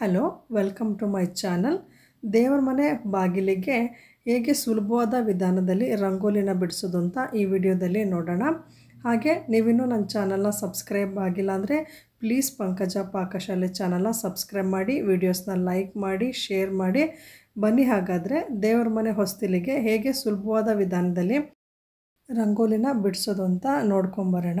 Hello welcome to my channel. ದೇವರ ಮನೆ ಬಾಗಿಲಿಗೆ ಹೇಗೆ ಸುಲಭವಾದ ವಿಧಾನದಲ್ಲಿ ರಂಗೋಲಿನ ಬಿಡಿಸೋದು ಅಂತ ಈ ವಿಡಿಯೋದಲ್ಲಿ ನೋಡೋಣ. ಹಾಗೆ ನೀವಿನ್ನೂ ನನ್ನ ಚಾನಲ್ನ ಸಬ್ಸ್ಕ್ರೈಬ್ ಆಗಿಲ್ಲ ಅಂದರೆ ಪ್ಲೀಸ್ ಪಂಕಜ ಪಾಕಶಾಲೆ ಚಾನಲ್ನ ಸಬ್ಸ್ಕ್ರೈಬ್ ಮಾಡಿ, ವಿಡಿಯೋಸ್ನ ಲೈಕ್ ಮಾಡಿ, ಶೇರ್ ಮಾಡಿ. ಬನ್ನಿ ಹಾಗಾದರೆ ದೇವರ ಮನೆ ಹೊಸ್ತಿಲಿಗೆ ಹೇಗೆ ಸುಲಭವಾದ ವಿಧಾನದಲ್ಲಿ ರಂಗೋಲಿನ ಬಿಡಿಸೋದು ಅಂತ ನೋಡ್ಕೊಂಬರೋಣ.